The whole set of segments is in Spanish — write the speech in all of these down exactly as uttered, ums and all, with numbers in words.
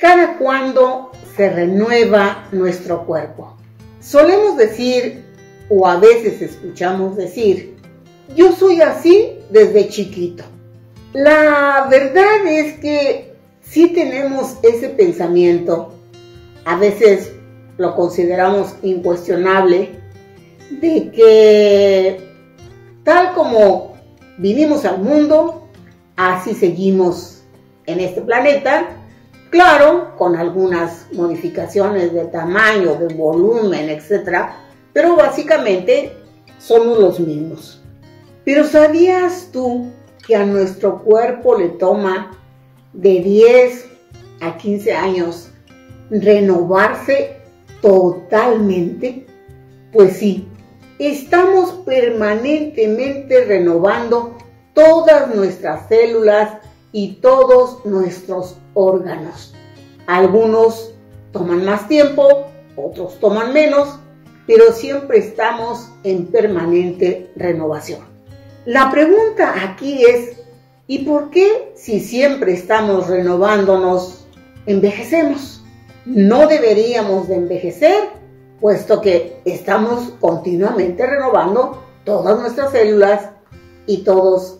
cada cuándo se renueva nuestro cuerpo. Solemos decir, o a veces escuchamos decir, yo soy así desde chiquito. La verdad es que sí tenemos ese pensamiento, a veces lo consideramos incuestionable, de que tal como vinimos al mundo, así seguimos en este planeta, claro, con algunas modificaciones de tamaño, de volumen, etcétera, pero básicamente somos los mismos. Pero ¿sabías tú que a nuestro cuerpo le toma de diez a quince años renovarse totalmente? Pues sí, estamos permanentemente renovando todas nuestras células y todos nuestros órganos. Algunos toman más tiempo, otros toman menos, pero siempre estamos en permanente renovación. La pregunta aquí es, ¿y por qué si siempre estamos renovándonos, envejecemos? No deberíamos de envejecer, puesto que estamos continuamente renovando todas nuestras células y todos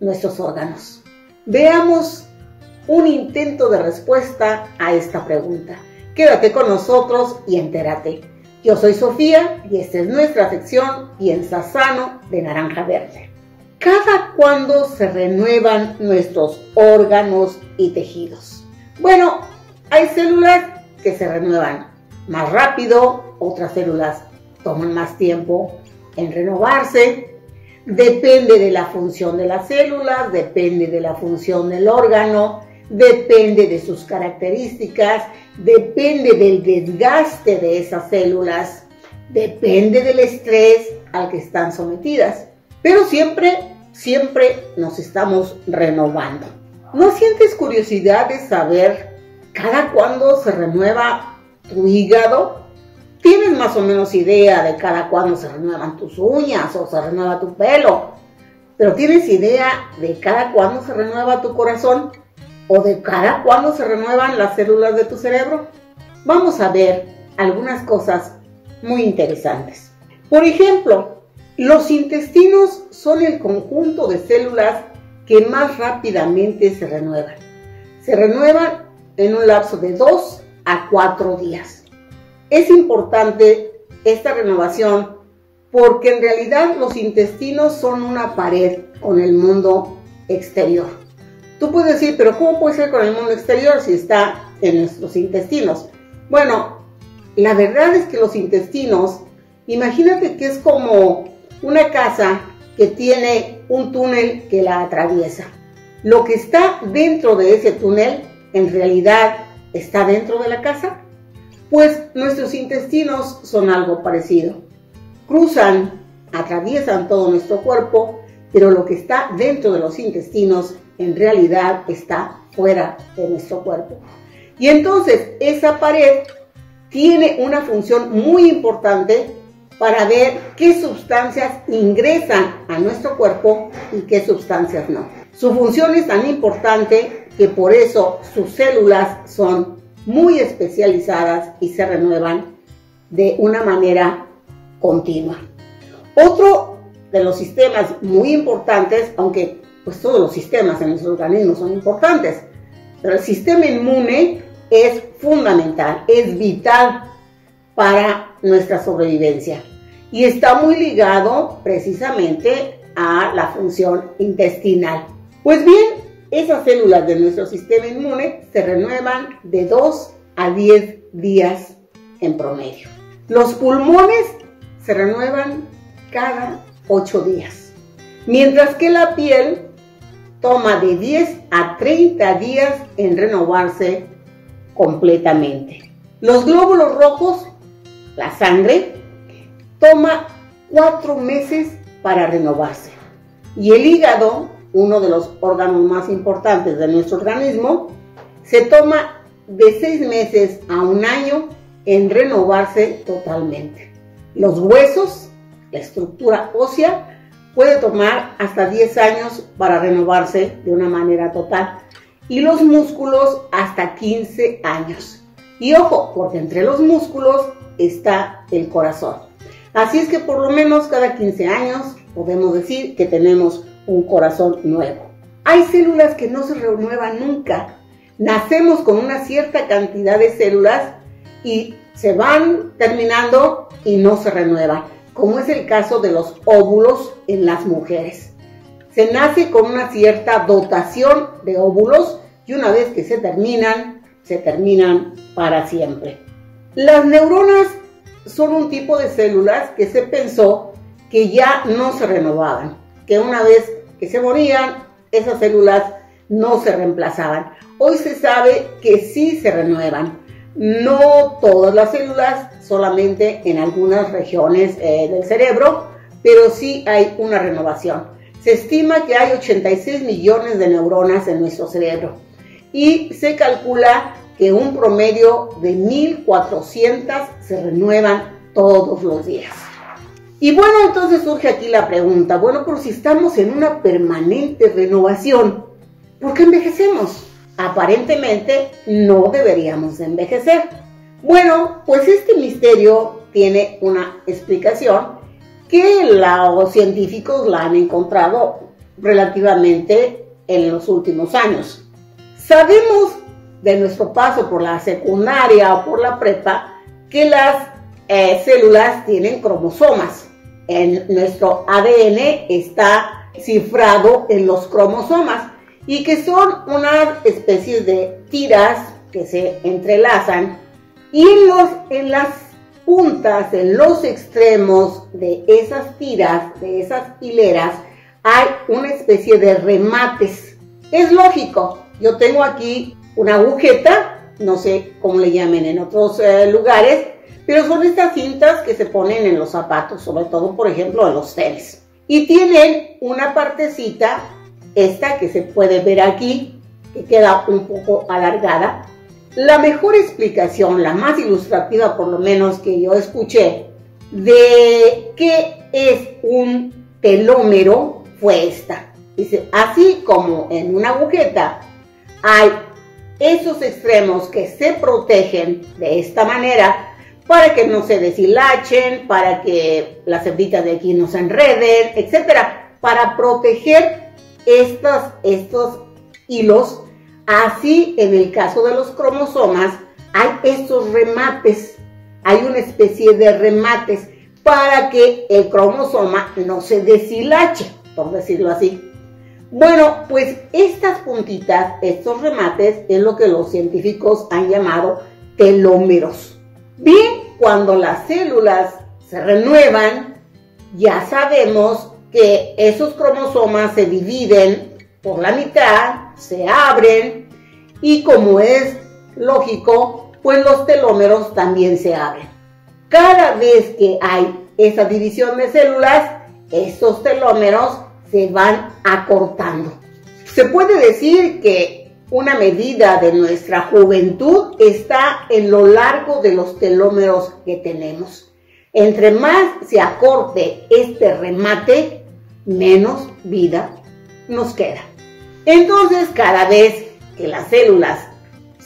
nuestros órganos. Veamos un intento de respuesta a esta pregunta. Quédate con nosotros y entérate. Yo soy Sofía y esta es nuestra sección Piensa Sano de Naranja Verde. ¿Cada cuándo se renuevan nuestros órganos y tejidos? Bueno, hay células que se renuevan más rápido, otras células toman más tiempo en renovarse. Depende de la función de las células, depende de la función del órgano, depende de sus características, depende del desgaste de esas células, depende del estrés al que están sometidas. Pero siempre, siempre nos estamos renovando. ¿No sientes curiosidad de saber cada cuándo se renueva tu hígado? ¿Tienes más o menos idea de cada cuándo se renuevan tus uñas o se renueva tu pelo? ¿Pero tienes idea de cada cuándo se renueva tu corazón? ¿O de cada cuándo se renuevan las células de tu cerebro? Vamos a ver algunas cosas muy interesantes. Por ejemplo, los intestinos son el conjunto de células que más rápidamente se renuevan. Se renuevan en un lapso de dos a cuatro días. Es importante esta renovación porque en realidad los intestinos son una pared con el mundo exterior. Tú puedes decir, pero ¿cómo puede ser con el mundo exterior si está en nuestros intestinos? Bueno, la verdad es que los intestinos, imagínate que es como una casa que tiene un túnel que la atraviesa. Lo que está dentro de ese túnel en realidad está dentro de la casa. Pues nuestros intestinos son algo parecido. Cruzan, atraviesan todo nuestro cuerpo, pero lo que está dentro de los intestinos en realidad está fuera de nuestro cuerpo. Y entonces esa pared tiene una función muy importante para ver qué sustancias ingresan a nuestro cuerpo y qué sustancias no. Su función es tan importante que por eso sus células son muy especializadas y se renuevan de una manera continua. Otro de los sistemas muy importantes, aunque pues todos los sistemas en nuestro organismo son importantes, pero el sistema inmune es fundamental, es vital para nuestra sobrevivencia y está muy ligado precisamente a la función intestinal. Pues bien, esas células de nuestro sistema inmune se renuevan de dos a diez días en promedio. Los pulmones se renuevan cada ocho días, mientras que la piel toma de diez a treinta días en renovarse completamente. Los glóbulos rojos, la sangre, toma cuatro meses para renovarse. Y el hígado, uno de los órganos más importantes de nuestro organismo, se toma de seis meses a un año en renovarse totalmente. Los huesos, la estructura ósea, puede tomar hasta diez años para renovarse de una manera total. y los músculos hasta quince años. Y ojo, porque entre los músculos está el corazón. Así es que por lo menos cada quince años podemos decir que tenemos un corazón nuevo. Hay células que no se renuevan nunca. Nacemos con una cierta cantidad de células y se van terminando y no se renuevan, como es el caso de los óvulos en las mujeres. Se nace con una cierta dotación de óvulos y una vez que se terminan, se terminan para siempre. Las neuronas son un tipo de células que se pensó que ya no se renovaban, que una vez que se morían, esas células no se reemplazaban. Hoy se sabe que sí se renuevan. No todas las células, solamente en algunas regiones eh, del cerebro, pero sí hay una renovación. Se estima que hay ochenta y seis millones de neuronas en nuestro cerebro y se calcula que un promedio de mil cuatrocientas se renuevan todos los días. Y bueno, entonces surge aquí la pregunta, bueno, por si estamos en una permanente renovación, ¿por qué envejecemos? Aparentemente no deberíamos envejecer. Bueno, pues este misterio tiene una explicación que los científicos la han encontrado relativamente en los últimos años. Sabemos de nuestro paso por la secundaria o por la prepa que las eh, células tienen cromosomas. En nuestro A D N está cifrado en los cromosomas, y que son unas especies de tiras que se entrelazan, y en, los, en las puntas, en los extremos de esas tiras, de esas hileras, hay una especie de remates. Es lógico, yo tengo aquí una agujeta, no sé cómo le llamen en otros eh, lugares, pero son estas cintas que se ponen en los zapatos, sobre todo, por ejemplo, en los tenis, y tienen una partecita, esta que se puede ver aquí, que queda un poco alargada. La mejor explicación, la más ilustrativa por lo menos que yo escuché, de qué es un telómero fue esta. Dice, así como en una agujeta hay esos extremos que se protegen de esta manera para que no se deshilachen, para que las hebritas de aquí no se enreden, etcétera, para proteger Estos, estos hilos, así en el caso de los cromosomas hay estos remates, hay una especie de remates para que el cromosoma no se deshilache, por decirlo así. Bueno, pues estas puntitas, estos remates, es lo que los científicos han llamado telómeros. Bien, cuando las células se renuevan, ya sabemos que esos cromosomas se dividen por la mitad, se abren, y como es lógico, pues los telómeros también se abren. Cada vez que hay esa división de células, estos telómeros se van acortando. Se puede decir que una medida de nuestra juventud está en lo largo de los telómeros que tenemos. Entre más se acorte este remate, menos vida nos queda. Entonces, cada vez que las células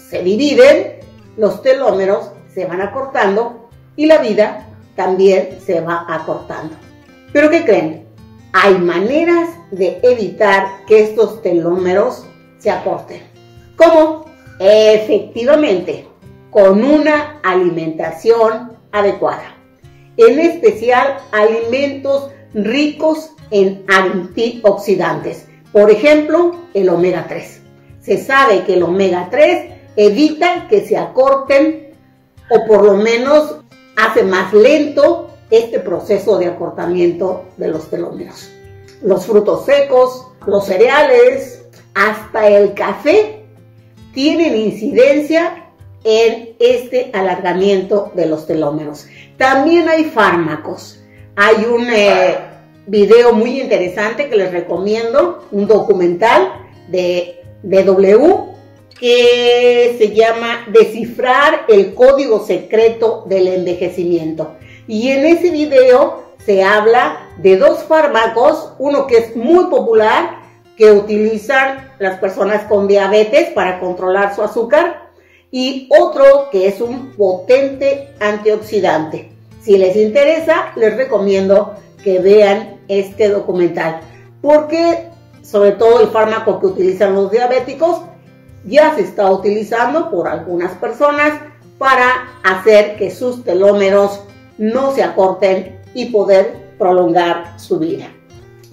se dividen, los telómeros se van acortando y la vida también se va acortando. ¿Pero qué creen? Hay maneras de evitar que estos telómeros se acorten. ¿Cómo? Efectivamente, con una alimentación adecuada. En especial, alimentos ricos en antioxidantes, por ejemplo el omega tres. Se sabe que el omega tres evita que se acorten, o por lo menos hace más lento este proceso de acortamiento de los telómeros. Los frutos secos, los cereales, hasta el café tienen incidencia en este alargamiento de los telómeros. También hay fármacos. Hay un eh, video muy interesante que les recomiendo, un documental de D W que se llama Descifrar el código secreto del envejecimiento. Y en ese video se habla de dos fármacos, uno que es muy popular, que utilizan las personas con diabetes para controlar su azúcar, y otro que es un potente antioxidante. Si les interesa, les recomiendo que vean este documental, porque sobre todo el fármaco que utilizan los diabéticos ya se está utilizando por algunas personas para hacer que sus telómeros no se acorten y poder prolongar su vida.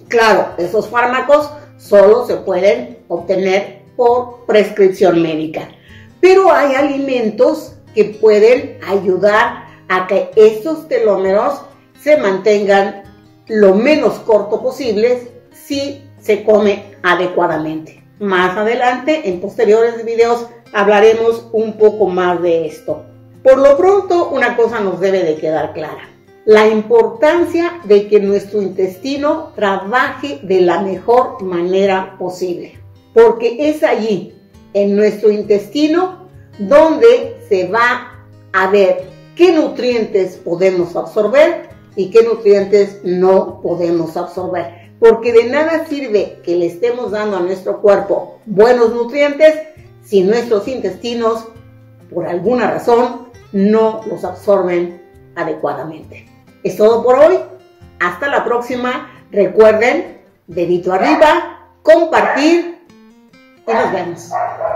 Claro, esos fármacos solo se pueden obtener por prescripción médica, pero hay alimentos que pueden ayudar a que estos telómeros se mantengan lo menos corto posible si se come adecuadamente. Más adelante, en posteriores videos, hablaremos un poco más de esto. Por lo pronto, una cosa nos debe de quedar clara: la importancia de que nuestro intestino trabaje de la mejor manera posible, porque es allí, en nuestro intestino, donde se va a ver qué nutrientes podemos absorber y qué nutrientes no podemos absorber, porque de nada sirve que le estemos dando a nuestro cuerpo buenos nutrientes si nuestros intestinos, por alguna razón, no los absorben adecuadamente. Es todo por hoy. Hasta la próxima. Recuerden, dedito arriba, compartir y nos vemos.